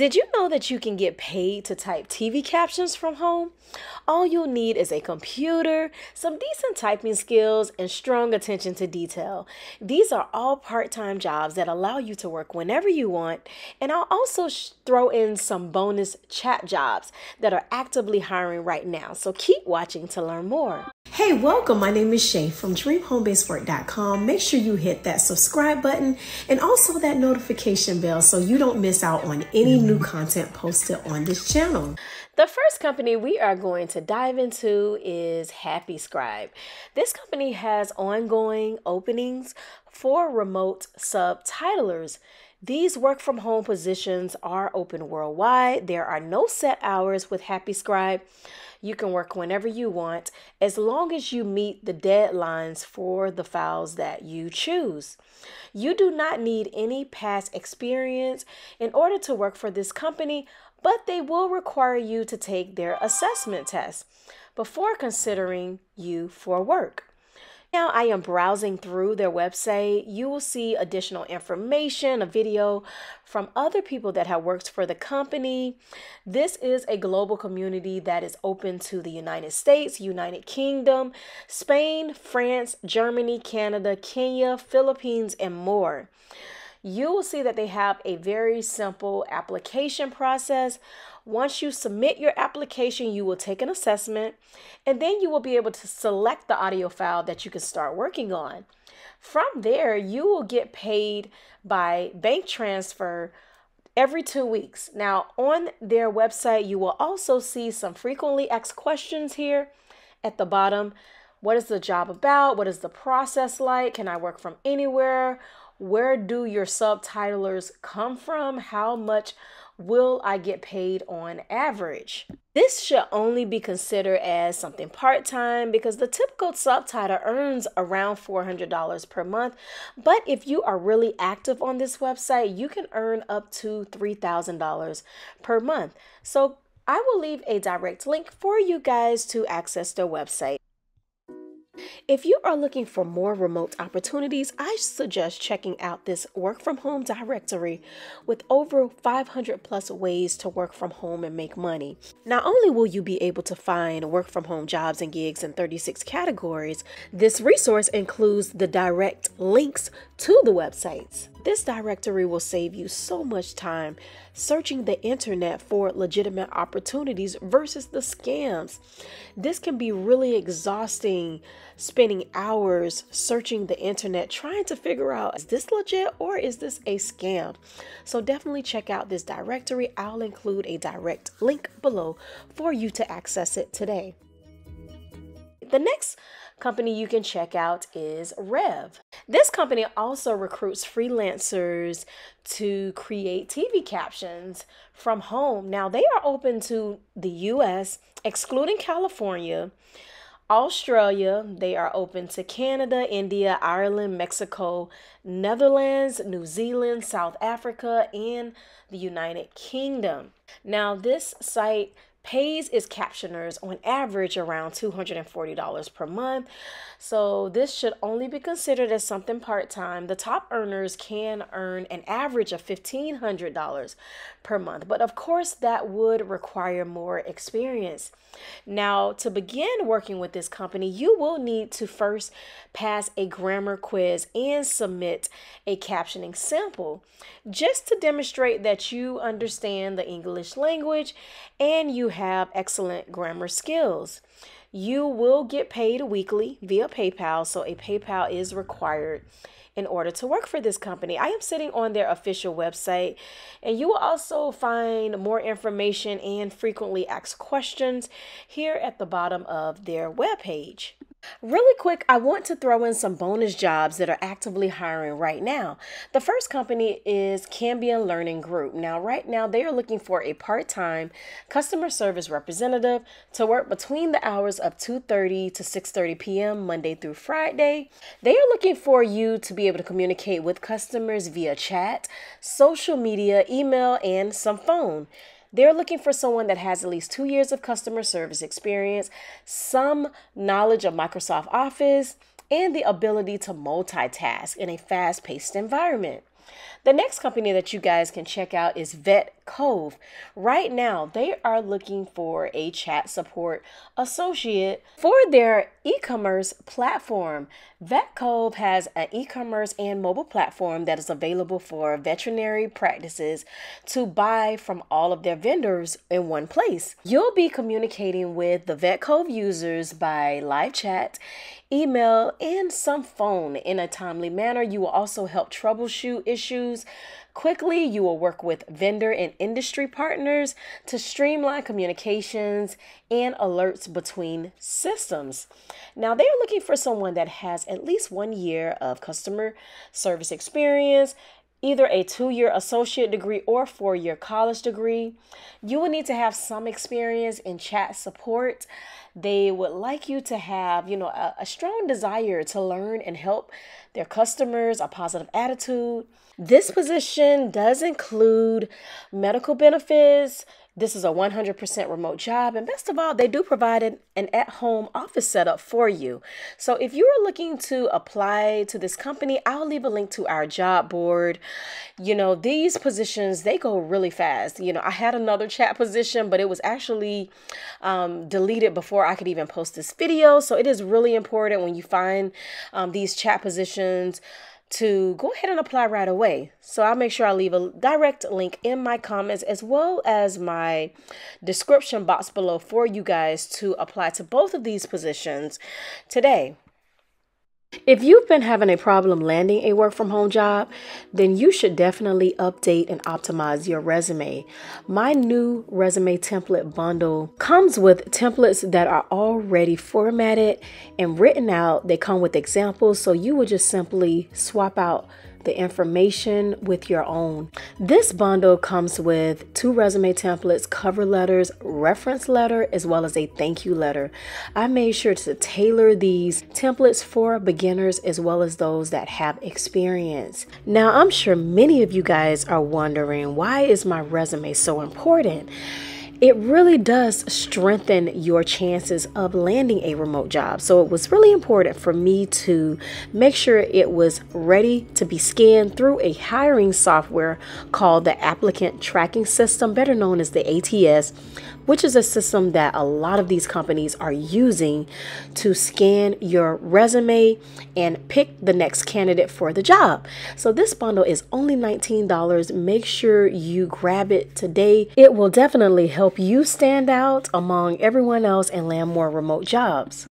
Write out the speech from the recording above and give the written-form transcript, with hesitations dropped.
Did you know that you can get paid to type TV captions from home? All you'll need is a computer, some decent typing skills, and strong attention to detail. These are all part-time jobs that allow you to work whenever you want, and I'll also throw in some bonus chat jobs that are actively hiring right now, so keep watching to learn more. Hey, welcome. My name is Shay from DreamHomeBasedWork.com. Make sure you hit that subscribe button and also that notification bell so you don't miss out on any new content posted on this channel. The first company we are going to dive into is Happy Scribe. This company has ongoing openings for remote subtitlers. These work from home positions are open worldwide. There are no set hours with Happy Scribe. You can work whenever you want as long as you meet the deadlines for the files that you choose. You do not need any past experience in order to work for this company, but they will require you to take their assessment test before considering you for work. Now I am browsing through their website. You will see additional information, a video from other people that have worked for the company. This is a global community that is open to the United States, United Kingdom, Spain, France, Germany, Canada, Kenya, Philippines, and more. You will see that they have a very simple application process. Once you submit your application, you will take an assessment, and then you will be able to select the audio file that you can start working on. From there, you will get paid by bank transfer every 2 weeks. Now, on their website, you will also see some frequently asked questions here at the bottom. What is the job about? What is the process like? Can I work from anywhere? Where do your subtitlers come from? How much will I get paid on average? This should only be considered as something part-time because the typical subtitle earns around $400 per month. But if you are really active on this website, you can earn up to $3,000 per month. So I will leave a direct link for you guys to access their website. If you are looking for more remote opportunities, I suggest checking out this work from home directory with over 500 plus ways to work from home and make money. Not only will you be able to find work from home jobs and gigs in 36 categories, this resource includes the direct links to the websites. This directory will save you so much time searching the internet for legitimate opportunities versus the scams. This can be really exhausting, spending hours searching the internet trying to figure out, is this legit or is this a scam? So definitely check out this directory. I'll include a direct link below for you to access it today. The next company you can check out is Rev. This company also recruits freelancers to create TV captions from home. Now they are open to the US, excluding California, Australia. They are open to Canada, India, Ireland, Mexico, Netherlands, New Zealand, South Africa, and the United Kingdom. Now this site pays its captioners on average around $240 per month. So this should only be considered as something part-time. The top earners can earn an average of $1,500 per month, but of course that would require more experience. Now, to begin working with this company, you will need to first pass a grammar quiz and submit a captioning sample just to demonstrate that you understand the English language and you have excellent grammar skills. You will get paid weekly via PayPal, so a PayPal is required in order to work for this company. I am sitting on their official website, and you will also find more information and frequently asked questions here at the bottom of their webpage. Really quick, I want to throw in some bonus jobs that are actively hiring right now. The first company is Cambium Learning Group. Now, right now, they are looking for a part-time customer service representative to work between the hours of 2:30 to 6:30 p.m. Monday through Friday. They are looking for you to be able to communicate with customers via chat, social media, email, and some phone. They're looking for someone that has at least 2 years of customer service experience, some knowledge of Microsoft Office, and the ability to multitask in a fast-paced environment. The next company that you guys can check out is Vetcove. Right now, they are looking for a chat support associate for their e-commerce platform. Vetcove has an e-commerce and mobile platform that is available for veterinary practices to buy from all of their vendors in one place. You'll be communicating with the Vetcove users by live chat, email, and some phone in a timely manner. You will also help troubleshoot issues quickly. You will work with vendor and industry partners to streamline communications and alerts between systems. Now, they're looking for someone that has at least 1 year of customer service experience, either a 2-year associate degree or 4-year college degree. You will need to have some experience in chat support. They would like you to have, a strong desire to learn and help their customers, a positive attitude. This position does include medical benefits. This is a 100% remote job. And best of all, they do provide an at-home office setup for you. So if you are looking to apply to this company, I'll leave a link to our job board. These positions, they go really fast. I had another chat position, but it was actually deleted before I could even post this video. So it is really important when you find these chat positions to go ahead and apply right away. So I'll make sure I leave a direct link in my comments as well as my description box below for you guys to apply to both of these positions today. If you've been having a problem landing a work from home job, then you should definitely update and optimize your resume. My new resume template bundle comes with templates that are already formatted and written out. They come with examples, so you would just simply swap out the information with your own. This bundle comes with 2 resume templates, cover letters, reference letter, as well as a thank you letter. I made sure to tailor these templates for beginners as well as those that have experience. Now, I'm sure many of you guys are wondering, why is my resume so important? It really does strengthen your chances of landing a remote job. So it was really important for me to make sure it was ready to be scanned through a hiring software called the Applicant Tracking System, better known as the ATS, which is a system that a lot of these companies are using to scan your resume and pick the next candidate for the job. So this bundle is only $19. Make sure you grab it today. It will definitely help you stand out among everyone else and land more remote jobs.